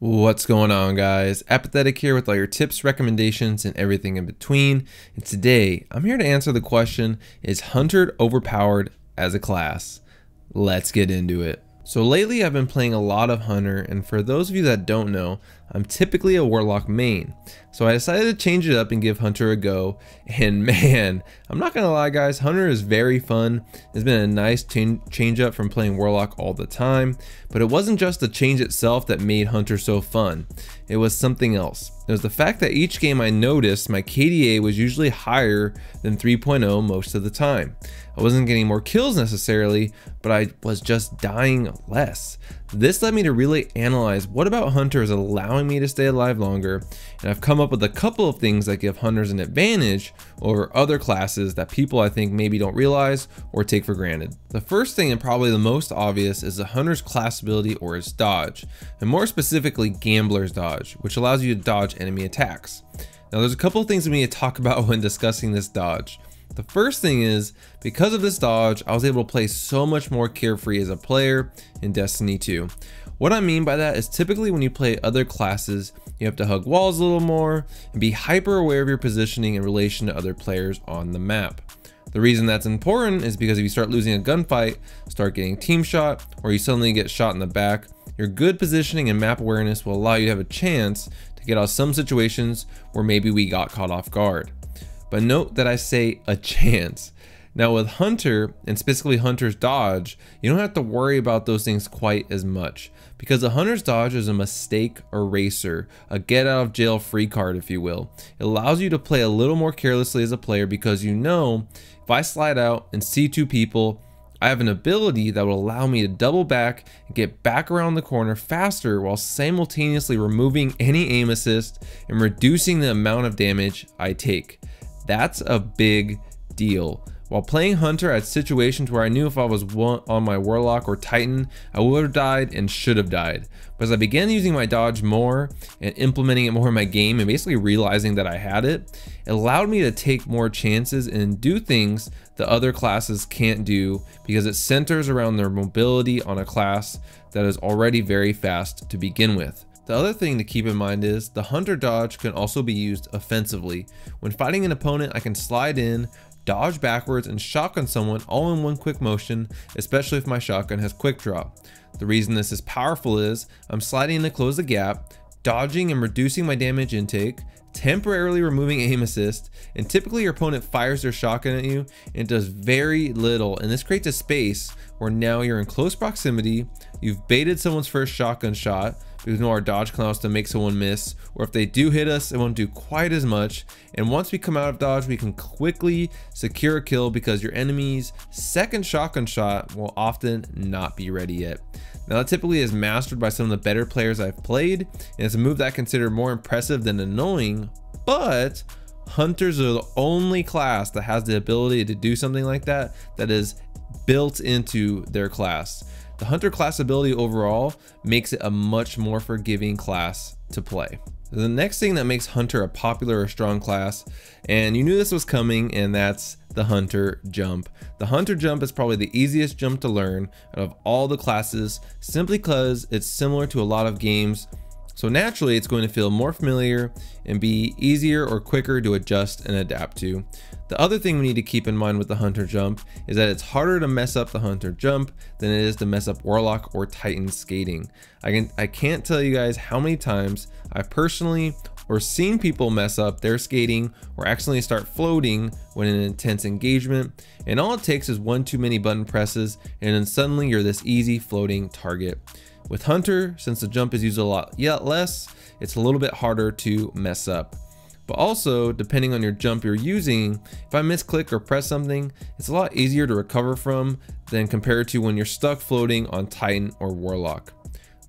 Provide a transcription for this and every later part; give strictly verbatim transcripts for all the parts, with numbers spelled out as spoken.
What's going on, guys? Apathetic here with all your tips, recommendations, and everything in between. And today I'm here to answer the question, is Hunter overpowered as a class? Let's get into it. So lately I've been playing a lot of Hunter, and for those of you that don't know, I'm typically a Warlock main. So I decided to change it up and give Hunter a go, and man, I'm not gonna lie guys, Hunter is very fun. It's been a nice change up from playing Warlock all the time, but it wasn't just the change itself that made Hunter so fun. It was something else. It was the fact that each game I noticed my K D A was usually higher than three point oh most of the time. I wasn't getting more kills necessarily, but I was just dying less. This led me to really analyze what about Hunter is allowing me to stay alive longer, and I've come up with a couple of things that give Hunters an advantage over other classes that people I think maybe don't realize or take for granted. The first thing, and probably the most obvious, is the Hunter's class ability, or his dodge, and more specifically Gambler's Dodge, which allows you to dodge enemy attacks. Now there's a couple of things we need to talk about when discussing this dodge. The first thing is, because of this dodge, I was able to play so much more carefree as a player in Destiny two. What I mean by that is typically when you play other classes, you have to hug walls a little more and be hyper aware of your positioning in relation to other players on the map. The reason that's important is because if you start losing a gunfight, start getting team shot, or you suddenly get shot in the back, your good positioning and map awareness will allow you to have a chance to get out of some situations where maybe we got caught off guard. But note that I say a chance. Now with Hunter, and specifically Hunter's dodge, you don't have to worry about those things quite as much, because the Hunter's dodge is a mistake eraser, a get out of jail free card, if you will. It allows you to play a little more carelessly as a player, because you know, if I slide out and see two people, I have an ability that will allow me to double back and get back around the corner faster while simultaneously removing any aim assist and reducing the amount of damage I take. That's a big deal. While playing Hunter, I had situations where I knew if I was on my Warlock or Titan, I would have died and should have died. But as I began using my dodge more and implementing it more in my game and basically realizing that I had it, it allowed me to take more chances and do things that other classes can't do, because it centers around their mobility on a class that is already very fast to begin with. The other thing to keep in mind is the Hunter dodge can also be used offensively. When fighting an opponent, I can slide in, dodge backwards, and shotgun someone all in one quick motion, especially if my shotgun has quick drop. The reason this is powerful is I'm sliding in to close the gap, dodging and reducing my damage intake, temporarily removing aim assist, and typically your opponent fires their shotgun at you and does very little, and this creates a space where now you're in close proximity, you've baited someone's first shotgun shot, because no, our dodge can allow us to make someone miss, or if they do hit us, it won't do quite as much, and once we come out of dodge, we can quickly secure a kill because your enemy's second shotgun shot will often not be ready yet. Now that typically is mastered by some of the better players I've played, and it's a move that I consider more impressive than annoying, but Hunters are the only class that has the ability to do something like that that is built into their class. The Hunter class ability overall makes it a much more forgiving class to play. The next thing that makes Hunter a popular or strong class, and you knew this was coming, and that's the Hunter jump. The Hunter jump is probably the easiest jump to learn out of all the classes, simply because it's similar to a lot of games. So naturally, it's going to feel more familiar and be easier or quicker to adjust and adapt to. The other thing we need to keep in mind with the Hunter jump is that it's harder to mess up the Hunter jump than it is to mess up Warlock or Titan skating. I, can, I can't tell you guys how many times I've personally or seen people mess up their skating or accidentally start floating when in an intense engagement, and all it takes is one too many button presses, and then suddenly you're this easy floating target. With Hunter, since the jump is used a lot yet less, it's a little bit harder to mess up. But also, depending on your jump you're using, if I misclick or press something, it's a lot easier to recover from than compared to when you're stuck floating on Titan or Warlock.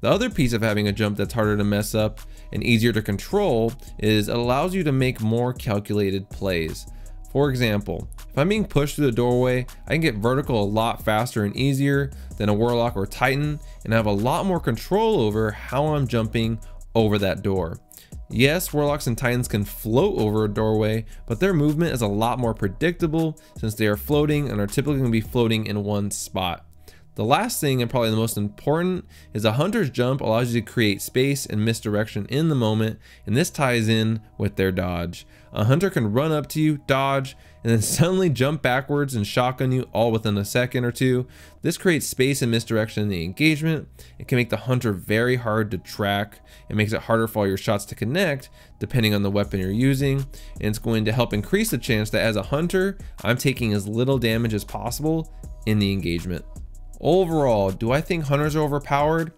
The other piece of having a jump that's harder to mess up and easier to control is it allows you to make more calculated plays. For example, if I'm being pushed through the doorway, I can get vertical a lot faster and easier than a Warlock or Titan, and I have a lot more control over how I'm jumping over that door. Yes, Warlocks and Titans can float over a doorway, but their movement is a lot more predictable since they are floating and are typically going to be floating in one spot. The last thing, and probably the most important, is a hunter's jump allows you to create space and misdirection in the moment, and this ties in with their dodge. A hunter can run up to you, dodge, and then suddenly jump backwards and shotgun you all within a second or two. This creates space and misdirection in the engagement. It can make the hunter very hard to track. It makes it harder for all your shots to connect, depending on the weapon you're using. And it's going to help increase the chance that as a hunter, I'm taking as little damage as possible in the engagement. Overall, do I think hunters are overpowered?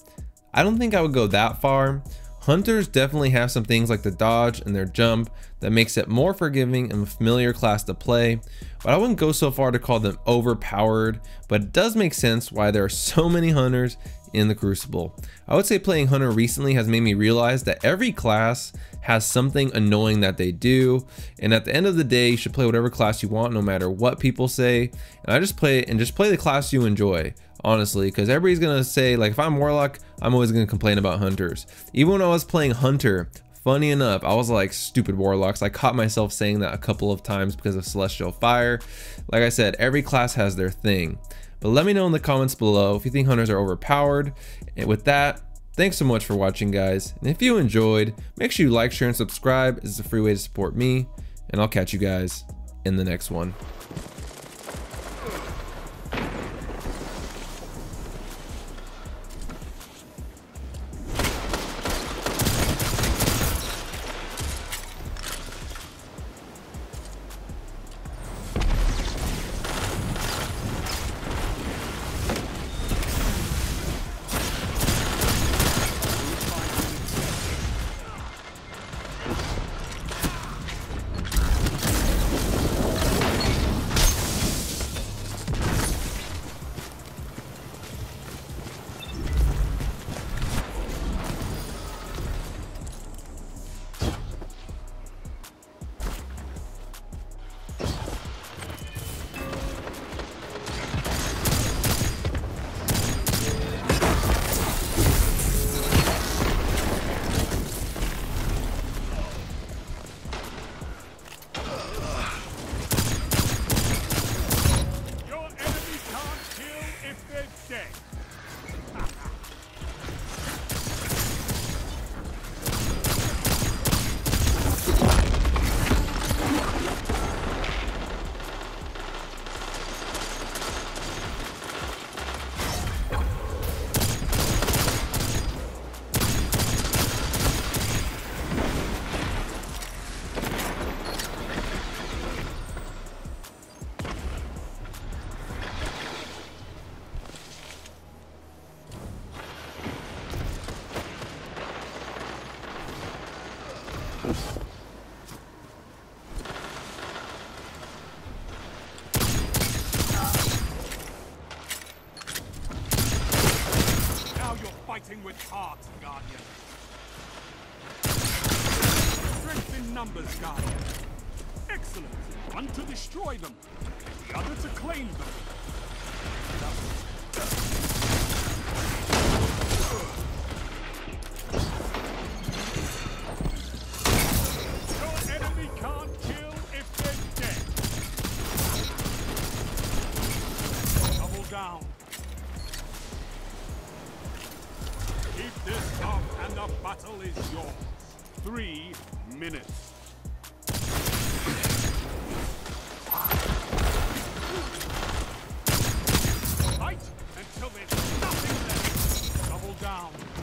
I don't think I would go that far. Hunters definitely have some things like the dodge and their jump that makes it more forgiving and a familiar class to play, but I wouldn't go so far to call them overpowered, but it does make sense why there are so many hunters in the Crucible. I would say playing Hunter recently has made me realize that every class has something annoying that they do, and at the end of the day you should play whatever class you want no matter what people say, and I just play and just play the class you enjoy, honestly, because everybody's gonna say, like, if I'm Warlock, I'm always gonna complain about hunters. Even when I was playing Hunter, funny enough, I was like, stupid Warlocks. I caught myself saying that a couple of times because of Celestial Fire. Like I said, every class has their thing. But let me know in the comments below if you think hunters are overpowered. And with that, thanks so much for watching, guys. And if you enjoyed, make sure you like, share, and subscribe. It's a free way to support me. And I'll catch you guys in the next one. With heart, Guardian. Strength in numbers, Guardian. Excellent. One to destroy them, the other to claim them. Your enemy can't kill if they're dead. Double down. Keep this up and the battle is yours. Three minutes. Fight until there's nothing left. Double down.